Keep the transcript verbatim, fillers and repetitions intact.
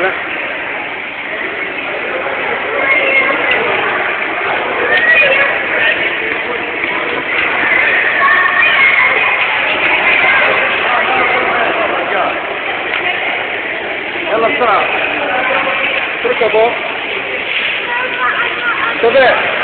là. E alla strada. Perché boh? Dov'è?